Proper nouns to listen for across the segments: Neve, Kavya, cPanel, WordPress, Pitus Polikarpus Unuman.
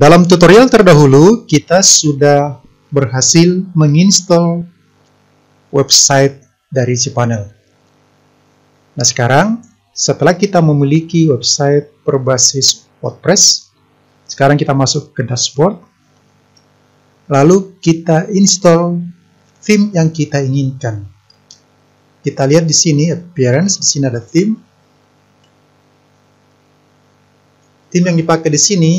Dalam tutorial terdahulu, kita sudah berhasil menginstal website dari cPanel. Nah, sekarang setelah kita memiliki website berbasis WordPress, sekarang kita masuk ke dashboard, lalu kita install theme yang kita inginkan. Kita lihat di sini appearance, di sini ada theme. Theme yang dipakai di sini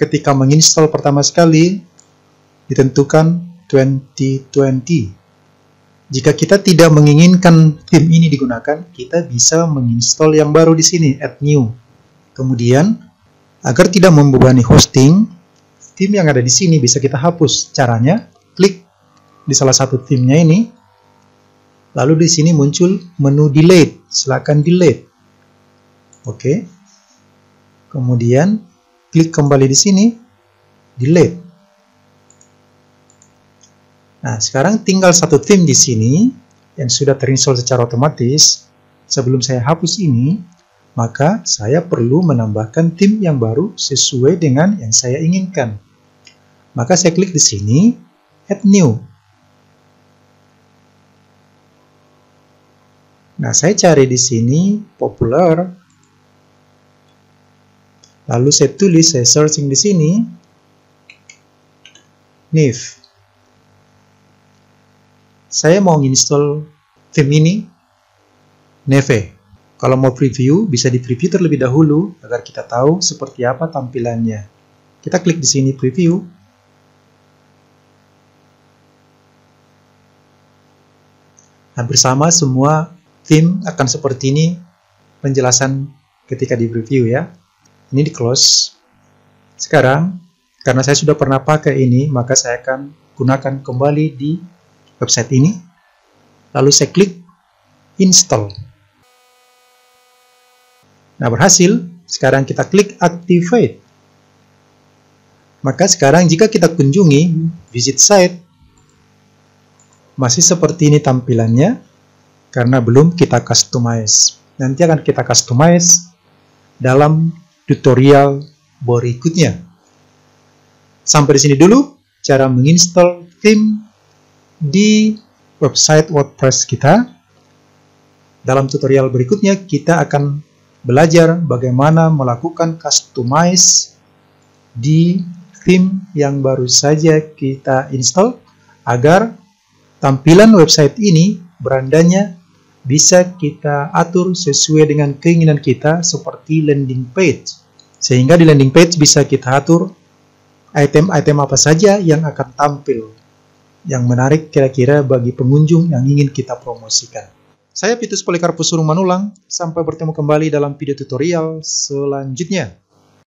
ketika menginstal pertama sekali ditentukan 2020. Jika kita tidak menginginkan theme ini digunakan, kita bisa menginstal yang baru di sini, add new. Kemudian, agar tidak membebani hosting, theme yang ada di sini bisa kita hapus. Caranya, klik di salah satu theme-nya ini, lalu di sini muncul menu delete. Silakan delete. Oke. Kemudian, klik kembali di sini, delete. Nah, sekarang tinggal satu theme di sini yang sudah terinstall secara otomatis. Sebelum saya hapus ini, maka saya perlu menambahkan theme yang baru sesuai dengan yang saya inginkan. Maka saya klik di sini, Add New. Nah, saya cari di sini popular. Lalu saya tulis, saya searching di sini, Neve. Saya mau install theme ini, Neve. Kalau mau preview, bisa di preview terlebih dahulu agar kita tahu seperti apa tampilannya. Kita klik di sini preview. Hampir sama semua theme akan seperti ini penjelasan ketika di preview ya. Ini di close. Sekarang, karena saya sudah pernah pakai ini, maka saya akan gunakan kembali di website ini, lalu saya klik install. Nah, berhasil. Sekarang kita klik activate. Maka sekarang jika kita kunjungi visit site, masih seperti ini tampilannya, karena belum kita customize. Nanti akan kita customize dalam tutorial berikutnya. Sampai di sini dulu cara menginstal theme di website WordPress kita. Dalam tutorial berikutnya kita akan belajar bagaimana melakukan customize di theme yang baru saja kita install agar tampilan website ini berandanya bisa kita atur sesuai dengan keinginan kita seperti landing page. Sehingga di landing page bisa kita atur item-item apa saja yang akan tampil, yang menarik kira-kira bagi pengunjung yang ingin kita promosikan. Saya Pitus Polikarpus Unuman, sampai bertemu kembali dalam video tutorial selanjutnya.